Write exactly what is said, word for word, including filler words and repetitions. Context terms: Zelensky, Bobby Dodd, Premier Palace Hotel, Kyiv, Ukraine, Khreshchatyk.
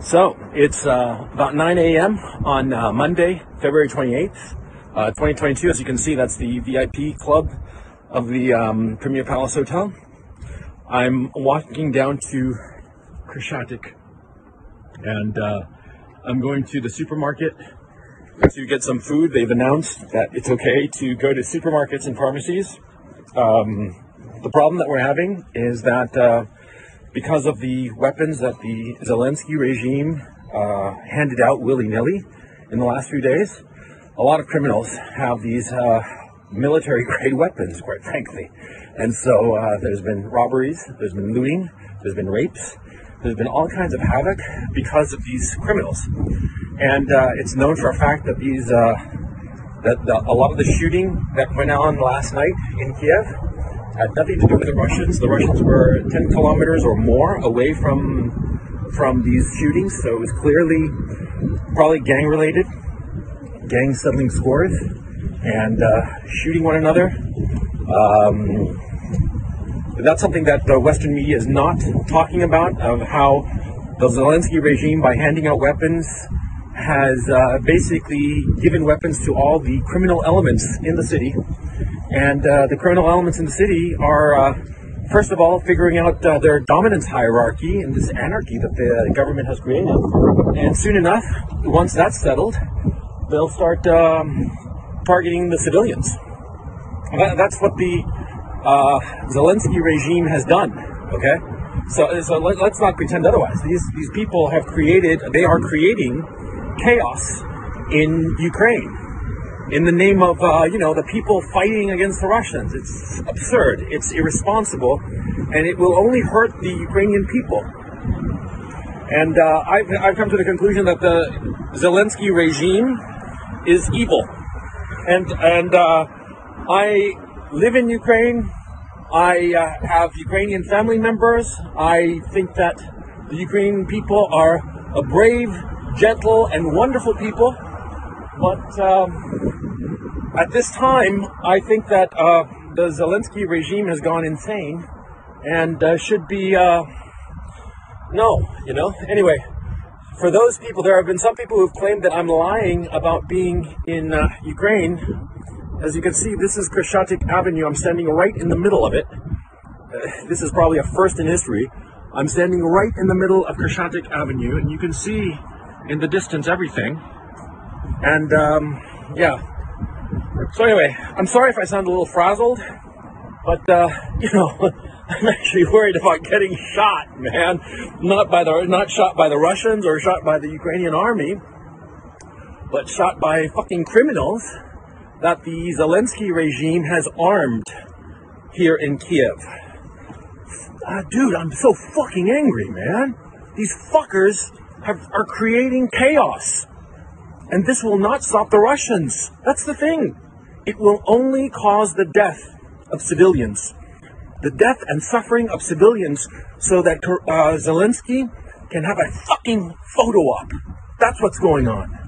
So it's uh, about nine a m on uh, Monday, February twenty-eighth, uh, twenty twenty-two. As you can see, that's the V I P club of the um, Premier Palace Hotel. I'm walking down to Khreshchatyk, and uh, I'm going to the supermarket to get some food. They've announced that it's okay to go to supermarkets and pharmacies. Um, the problem that we're having is that uh, because of the weapons that the Zelensky regime uh, handed out willy-nilly in the last few days, a lot of criminals have these uh, military-grade weapons, quite frankly. And so uh, there's been robberies, there's been looting, there's been rapes, there's been all kinds of havoc because of these criminals. And uh, it's known for a fact that these uh, that the, a lot of the shooting that went on last night in Kyiv had nothing to do with the Russians. The Russians were ten kilometers or more away from from these shootings, so it was clearly probably gang-related, gang settling scores and uh, shooting one another. Um, but that's something that the Western media is not talking about, of how the Zelensky regime, by handing out weapons, has uh, basically given weapons to all the criminal elements in the city. And uh, the criminal elements in the city are, uh, first of all, figuring out uh, their dominance hierarchy and this anarchy that the government has created. And soon enough, once that's settled, they'll start um, targeting the civilians. That, that's what the uh, Zelensky regime has done, okay? So, so let, let's not pretend otherwise. These, these people have created, they are creating chaos in Ukraine in the name of, uh, you know, the people fighting against the Russians. It's absurd, it's irresponsible, and it will only hurt the Ukrainian people. And uh, I've, I've come to the conclusion that the Zelensky regime is evil. And, and uh, I live in Ukraine, I uh, have Ukrainian family members. I think that the Ukrainian people are a brave, gentle, and wonderful people. But um, at this time, I think that uh, the Zelensky regime has gone insane and uh, should be, uh, no, you know. Anyway, for those people, there have been some people who've claimed that I'm lying about being in uh, Ukraine. As you can see, this is Khreshchatyk Avenue. I'm standing right in the middle of it. Uh, this is probably a first in history. I'm standing right in the middle of Khreshchatyk Avenue, and you can see in the distance everything. And, um, yeah, so anyway, I'm sorry if I sound a little frazzled, but, uh, you know, I'm actually worried about getting shot, man, not by the, not shot by the Russians or shot by the Ukrainian army, but shot by fucking criminals that the Zelensky regime has armed here in Kyiv. Uh, dude, I'm so fucking angry, man. These fuckers have, are creating chaos. And this will not stop the Russians. That's the thing. It will only cause the death of civilians, the death and suffering of civilians, so that uh, Zelensky can have a fucking photo op. That's what's going on.